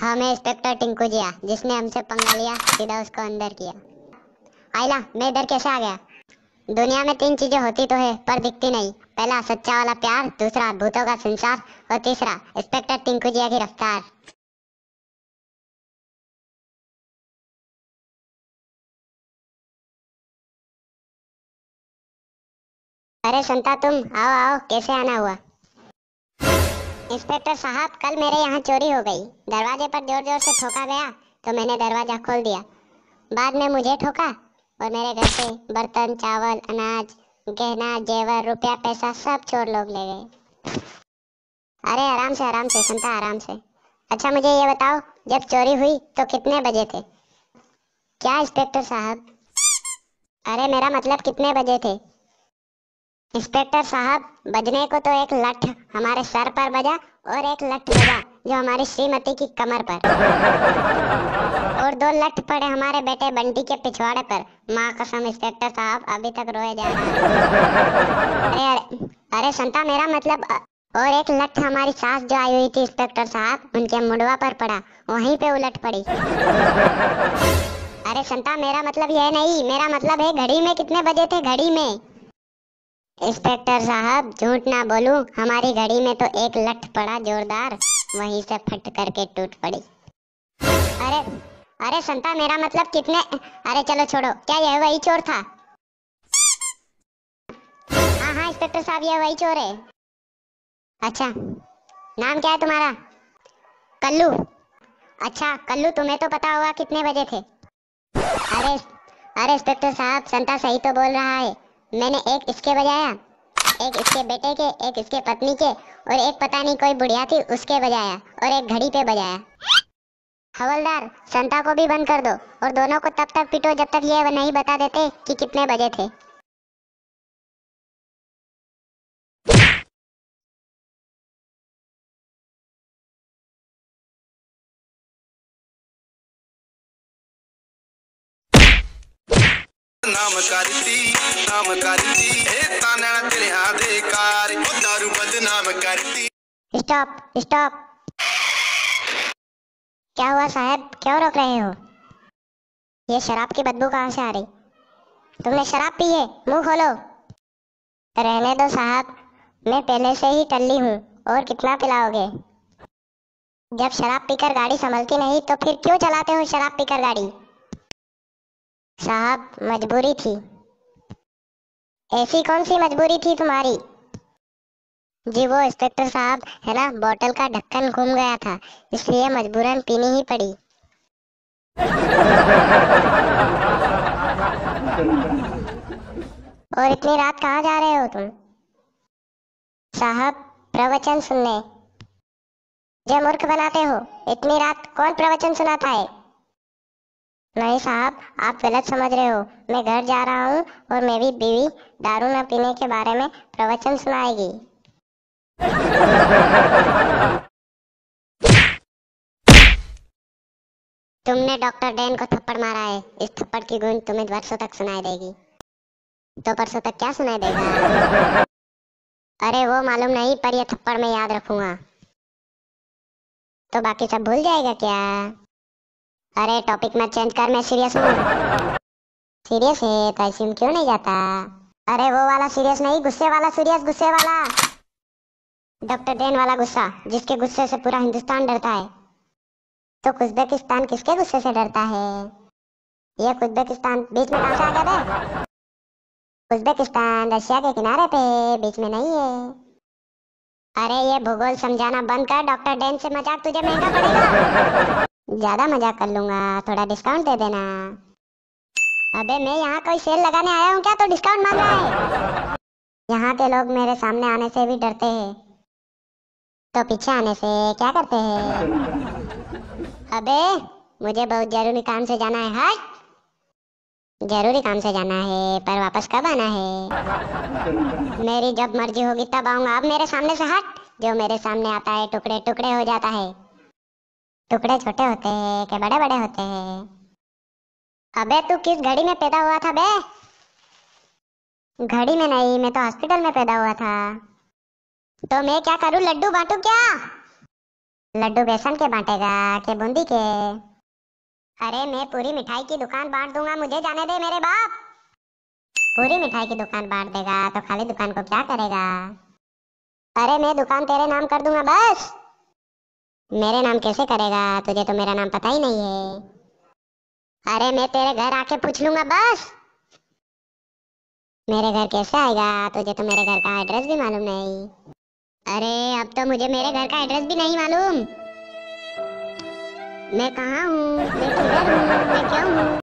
हाँ, मैं इंस्पेक्टर टिंकू जिया जिसने हमसे पंगा लिया, सीधा उसको अंदर किया। आइला, मैं इधर कैसे आ गया? दुनिया में तीन चीजें होती तो है पर दिखती नहीं, पहला सच्चा वाला प्यार, दूसरा भूतों का संसार और तीसरा इंस्पेक्टर टिंकू जिया की रफ्तार। अरे संता, तुम आओ आओ, कैसे आना हुआ? इंस्पेक्टर साहब, कल मेरे यहाँ चोरी हो गई। दरवाजे पर जोर जोर से ठोका गया तो मैंने दरवाजा खोल दिया। बाद में मुझे ठोका और मेरे घर से बर्तन, चावल, अनाज, गहना, जेवर, रुपया, पैसा सब चोर लोग ले गए। अरे आराम से संता, आराम से। अच्छा मुझे ये बताओ, जब चोरी हुई तो कितने बजे थे? क्या इंस्पेक्टर साहब? अरे मेरा मतलब कितने बजे थे? इंस्पेक्टर साहब, बजने को तो एक लठ हमारे सर पर बजा और एक लठ बजा जो हमारी श्रीमती की कमर पर, और दो लठ पड़े हमारे बेटे बंटी के पिछवाड़े पर। माँ कसम इंस्पेक्टर साहब, अभी तक रोए जा रहे हैं। अरे संता, मेरा मतलब और एक लठ हमारी सास जो आई हुई थी इंस्पेक्टर साहब, उनके मुड़वा पर पड़ा, वहीं पे उलट पड़ी। अरे संता, मेरा मतलब यह नहीं, मेरा मतलब है घड़ी में कितने बजे थे, घड़ी में। इंस्पेक्टर साहब, झूठ ना बोलूं, हमारी घड़ी में तो एक लठ पड़ा जोरदार, वहीं से फट करके टूट पड़ी। अरे अरे संता, मेरा मतलब कितने, अरे चलो छोड़ो, क्या यह वही चोर था? हाँ हाँ इंस्पेक्टर साहब, यह वही चोर है। अच्छा, नाम क्या है तुम्हारा? कल्लू। अच्छा कल्लू, तुम्हें तो पता होगा कितने बजे थे। अरे अरे इंस्पेक्टर साहब, संता सही तो बोल रहा है। मैंने एक इसके बजाया, एक इसके बेटे के, एक इसके पत्नी के और एक पता नहीं कोई बुढ़िया थी उसके बजाया, और एक घड़ी पे बजाया। हवलदार, संता को भी बंद कर दो और दोनों को तब तक पीटो जब तक ये नहीं बता देते कि कितने बजे थे। नाम करती ए ताना तेरे आधे कार ओ दारू बदनाम करती। स्टॉप स्टॉप, क्या हुआ साहब, क्यों रोक रहे हो? ये शराब की बदबू कहाँ से आ रही? तुमने शराब पी है? मुंह खोलो। रहने दो साहब, मैं पहले से ही टल्ली हूँ, और कितना पिलाओगे? जब शराब पीकर गाड़ी संभलती नहीं तो फिर क्यों चलाते हो शराब पीकर गाड़ी? साहब मजबूरी थी। ऐसी कौन सी मजबूरी थी तुम्हारी? जी वो इंस्पेक्टर साहब है ना, बोतल का ढक्कन घूम गया था, इसलिए मजबूरन पीनी ही पड़ी। और इतनी रात कहाँ जा रहे हो तुम? साहब प्रवचन सुनने। मुझे मूर्ख बनाते हो, इतनी रात कौन प्रवचन सुनाता है? नहीं साहब, आप गलत समझ रहे हो, मैं घर जा रहा हूँ और मेरी बीवी दारू न पीने के बारे में प्रवचन सुनाएगी। तुमने डॉक्टर डैन को थप्पड़ मारा है, इस थप्पड़ की गूंज तुम्हें वर्षों तक सुनाई देगी। तो परसों तक क्या सुनाई देगा? अरे वो मालूम नहीं, पर यह थप्पड़ मैं याद रखूंगा। तो बाकी सब भूल जाएगा क्या? अरे टॉपिक मत चेंज कर, मैं सीरियस हूँ। सीरियस है तो ऐसे क्यों नहीं जाता? अरे वो वाला सीरियस नहीं, गुस्से वाला सीरियस, गुस्से वाला, डॉक्टर डैन वाला गुस्सा, जिसके गुस्से से पूरा हिंदुस्तान डरता है। तो उज़्बेकिस्तान किसके गुस्से से डरता है? ये उज़्बेकिस्तान बीच में कहाँ से आ गया बे? उज़्बेकिस्तान रशिया के किनारे पे, बीच में नहीं है। अरे ये भूगोल समझाना बंद कर, डॉक्टर डैन से मजाक तुझे महंगा पड़ेगा। ज्यादा मजाक कर लूंगा, थोड़ा डिस्काउंट दे देना। अबे मैं यहाँ कोई सेल लगाने आया हूँ क्या, तो डिस्काउंट मांग रहा है? यहाँ के लोग मेरे सामने आने से भी डरते हैं, तो पीछे आने से क्या करते हैं? अबे मुझे बहुत जरूरी काम से जाना है। हट, जरूरी काम से जाना है पर वापस कब आना है? मेरी जब मर्जी होगी तब आऊंगा, अब मेरे सामने से हट। जो मेरे सामने आता है टुकड़े टुकड़े हो जाता है। टुकड़े छोटे होते हैं कि बड़े बड़े होते हैं? अबे तू किस घड़ी में पैदा हुआ था बे? घड़ी में नहीं, मैं तो हॉस्पिटल में पैदा हुआ था। तो मैं क्या करूं, लड्डू बांटू क्या? लड्डू बेसन के बांटेगा के बूंदी के? अरे मैं पूरी मिठाई की दुकान बांट दूंगा, मुझे जाने दे मेरे बाप। पूरी मिठाई की दुकान बांट देगा तो खाली दुकान को क्या करेगा? अरे मैं दुकान तेरे नाम कर दूंगा बस। मेरे नाम कैसे करेगा? तुझे तो मेरा नाम पता ही नहीं है। अरे मैं तेरे घर आके पूछ लूंगा बस। मेरे घर कैसे आएगा? तुझे तो मेरे घर का एड्रेस भी मालूम नहीं। अरे अब तो मुझे मेरे घर का एड्रेस भी नहीं मालूम। मैं कहाँ हूँ, मैं किधर हूँ, मैं क्यों हूँ।